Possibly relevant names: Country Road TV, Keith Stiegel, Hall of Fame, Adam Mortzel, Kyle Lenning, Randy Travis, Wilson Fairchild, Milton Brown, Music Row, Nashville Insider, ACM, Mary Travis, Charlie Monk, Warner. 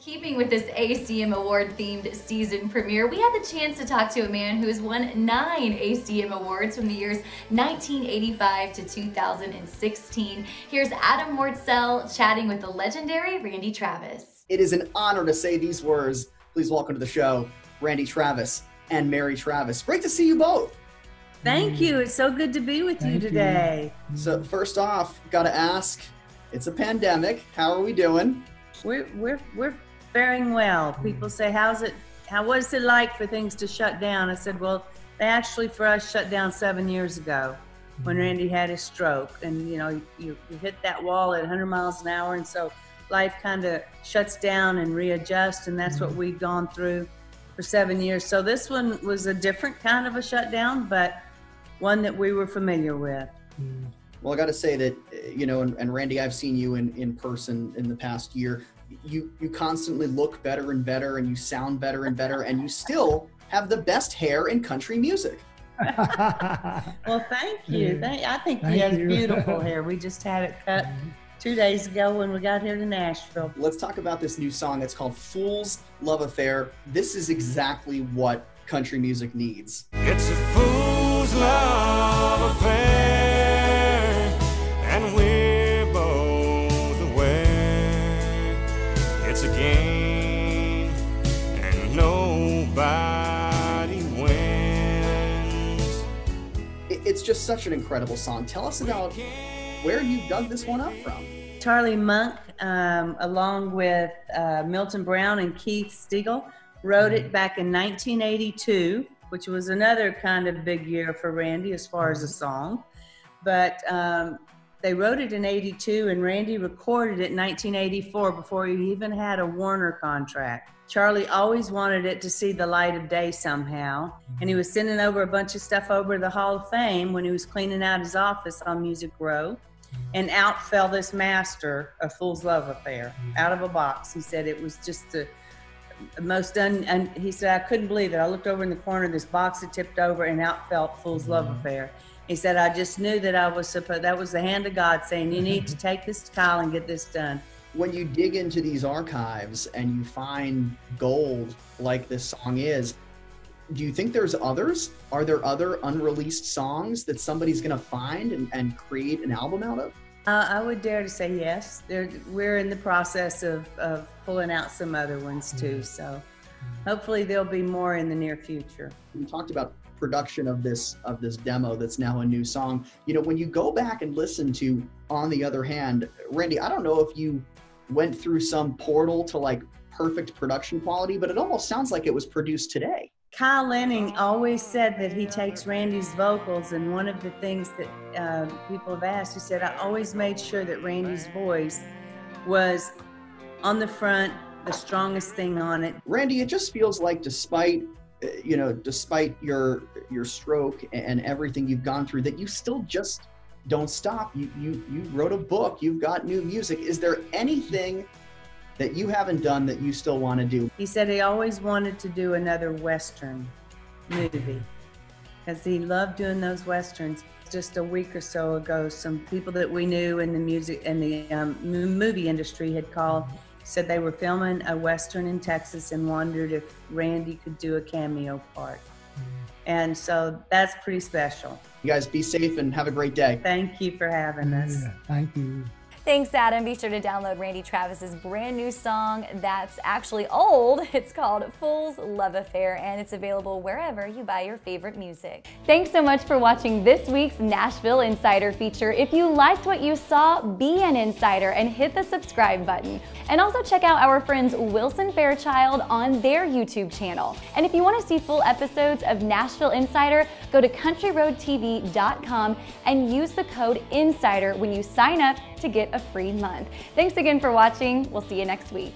Keeping with this ACM award-themed season premiere, we had the chance to talk to a man who has won 9 ACM awards from the years 1985 to 2016. Here's Adam Mortzel chatting with the legendary Randy Travis. It is an honor to say these words. Please welcome to the show, Randy Travis and Mary Travis. Great to see you both. Thank you. It's so good to be with you today. So first off, gotta ask, it's a pandemic. How are we doing? We're faring well. People say, what is it like for things to shut down? I said, well, they actually for us shut down 7 years ago when Randy had his stroke, and you know, you hit that wall at 100 miles an hour, and so life kind of shuts down and readjusts, and that's what we've gone through for 7 years. So this one was a different kind of a shutdown, but one that we were familiar with. Well, I got to say that, you know, and Randy, I've seen you in person in the past year. You constantly look better and better, and you sound better and better, and you still have the best hair in country music. Well, thank you. I think he has beautiful hair. We just had it cut 2 days ago when we got here to Nashville. Let's talk about this new song. It's called Fool's Love Affair. This is exactly what country music needs. It's a fool's love affair. It's just such an incredible song. Tell us about where you dug this one up from. Charlie Monk, along with Milton Brown and Keith Stiegel, wrote it back in 1982, which was another kind of big year for Randy as far as a song. But they wrote it in 82, and Randy recorded it in 1984 before he even had a Warner contract. Charlie always wanted it to see the light of day somehow, and he was sending over a bunch of stuff over to the Hall of Fame when he was cleaning out his office on Music Row, and out fell this master of Fool's Love Affair, out of a box. He said it was just the most he said, I couldn't believe it. I looked over in the corner, this box had tipped over, and out fell Fool's Love Affair. He said, I just knew that I was supposed, that was the hand of God saying, you need to take this to Kyle and get this done. When you dig into these archives and you find gold like this song is, do you think there's others? Are there other unreleased songs that somebody's gonna find and create an album out of? I would dare to say yes. We're in the process of pulling out some other ones too, so hopefully there'll be more in the near future. We talked about production of this demo that's now a new song. You know, when you go back and listen to On the Other Hand, Randy, I don't know if you went through some portal to like perfect production quality, but it almost sounds like it was produced today. Kyle Lenning always said that he takes Randy's vocals, and one of the things that people have asked, he said, I always made sure that Randy's voice was on the front, the strongest thing on it. Randy, it just feels like despite your stroke and everything you've gone through, that you still just don't stop. You wrote a book, you've got new music. Is there anything that you haven't done that you still want to do? He said he always wanted to do another Western movie because he loved doing those Westerns. Just a week or so ago, some people that we knew in the music and the movie industry had called, said they were filming a Western in Texas and wondered if Randy could do a cameo part. And so that's pretty special. You guys be safe and have a great day. Thank you for having us. Yeah, thank you. Thanks, Adam. Be sure to download Randy Travis's brand new song that's actually old. It's called Fool's Love Affair, and it's available wherever you buy your favorite music. Thanks so much for watching this week's Nashville Insider feature. If you liked what you saw, be an insider and hit the subscribe button. And also check out our friends Wilson Fairchild on their YouTube channel. And if you want to see full episodes of Nashville Insider, go to countryroadtv.com and use the code INSIDER when you sign up to get a free month. Thanks again for watching. We'll see you next week.